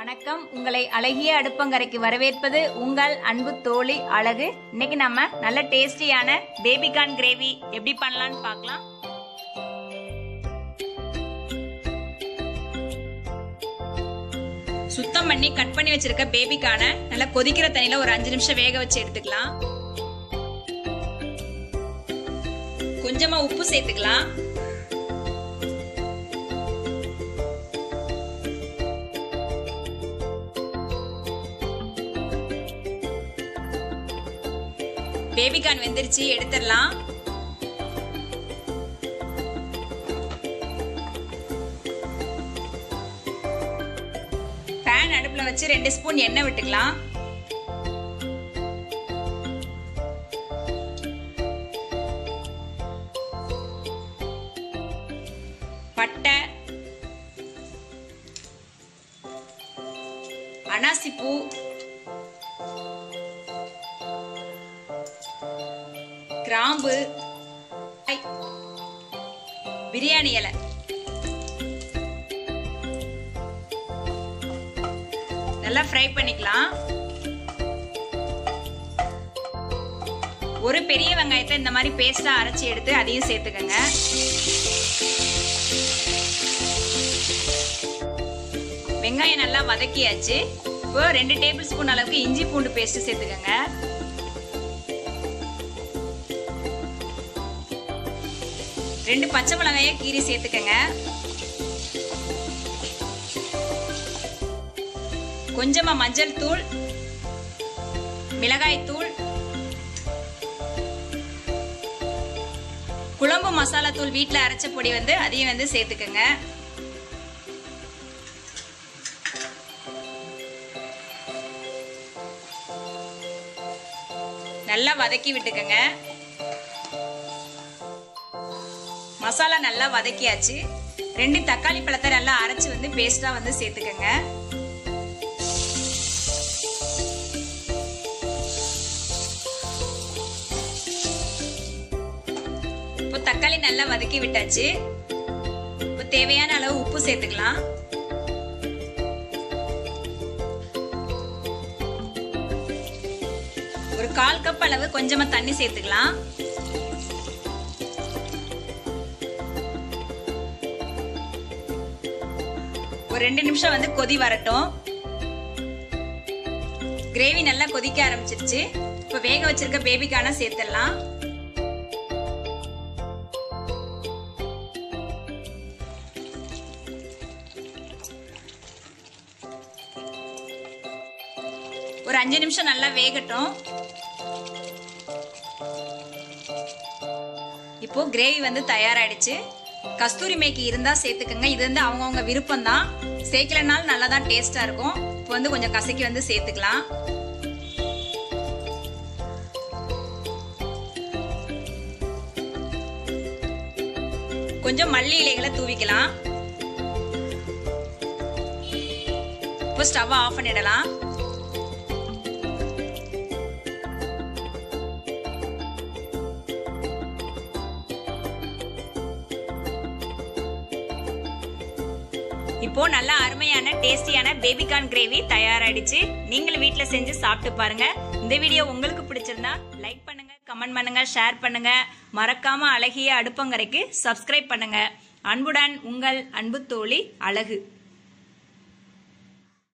வணக்கம் உங்களை அழகிய அடுப்பங்கரைக்கு வரவேற்பது உங்கள் அன்பு தோழி அழகு இன்னைக்கு நம்ம நல்ல டேஸ்டியான பேபி கார்ன் கிரேவி எப்படி பண்ணலாம்னு பார்க்கலாம் சுத்தம் பண்ணி கட் பண்ணி வச்சிருக்க பேபி கார்னை நல்லா கொதிக்கிற தண்ணில ஒரு 5 நிமிஷம் வேக வச்சு எடுத்துக்கலாம் கொஞ்சமா உப்பு சேர்த்துக்கலாம் बेबी कॉर्न வெந்திருச்சு எடுத்துறலாம் pan அடுப்புல வச்சு 2 ஸ்பூன் எண்ணெய் விட்டுக்கலாம் பட்டை அனாசி பூ கிராம்பு பிரியாணி இலை நல்லா ஃப்ரை பண்ணிக்கலாம் ஒரு பெரிய வெங்காயத்தை இந்த மாதிரி பேஸ்டா அரைச்சு எடுத்து அதையும் சேர்த்துக்கங்க வெங்காயம் நல்லா வதக்கியாச்சு இப்போ 2 டேபிள் ஸ்பூன் அளவுக்கு இஞ்சி பூண்டு பேஸ்ட் சேர்த்துக்கங்க ரெண்டு பச்சை மிளகாயை கீறி சேர்த்துக்கங்க கொஞ்சமா மஞ்சள் தூள் மிளகாய் தூள் குழம்பு மசாலா தூள் வீட்ல அரைச்ச பொடி வந்து அதையும் வந்து சேர்த்துக்கங்க நல்லா வதக்கி விட்டுக்கங்க மசாலா நல்லா வதக்கியாச்சு 2 தக்காளி பழத்தை நல்லா அரைச்சு வந்து பேஸ்டா வந்து சேர்த்துக்கங்க இப்போ தக்காளி நல்லா வதக்கி விட்டாச்சு இப்போ தேவையான அளவு உப்பு சேர்த்துக்கலாம் ஒரு 1/4 கப் அளவு கொஞ்சமா தண்ணி சேர்த்துக்கலாம் ஒரு 2 நிமிஷம் வந்து கொதி வரட்டும் கிரேவி நல்லா கொதிக்க ஆரம்பிச்சிருச்சு இப்போ வேக வச்சிருக்க பேபி கார்னை சேர்த்துடலாம் ஒரு 5 நிமிஷம் நல்லா வேகட்டும் இப்போ கிரேவி வந்து தயாராயிடுச்சு கஸ்தூரி மேக்கி இருந்தா சேர்த்துக்கங்க இது வந்து அவங்கவங்க விருப்பம் தான் சேர்க்கலனால நல்லா தான் டேஸ்டா இருக்கும் இப்போ வந்து கொஞ்சம் கசக்கி வந்து சேர்த்துக்கலாம் கொஞ்சம் மல்லி இலைகளை தூவிக்கலாம் இப்போ ஸ்டவ் ஆஃப் பண்ணிடலாம் இப்போ நல்லா அருமையான டேஸ்டியான பேபி கார்ன் கிரேவி தயாராயிடுச்சு நீங்களும் வீட்ல செஞ்சு சாப்பிட்டு பாருங்க இந்த வீடியோ உங்களுக்கு பிடிச்சிருந்தா லைக் பண்ணுங்க கமெண்ட் பண்ணுங்க ஷேர் பண்ணுங்க மறக்காம அழகிய அடுப்பங்கரைக்கு சப்ஸ்கிரைப் பண்ணுங்க அன்புடன் உங்கள் அன்பு தோழி அழகு